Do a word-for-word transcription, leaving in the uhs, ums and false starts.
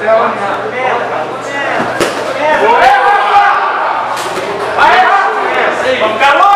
Vamos, Carlos!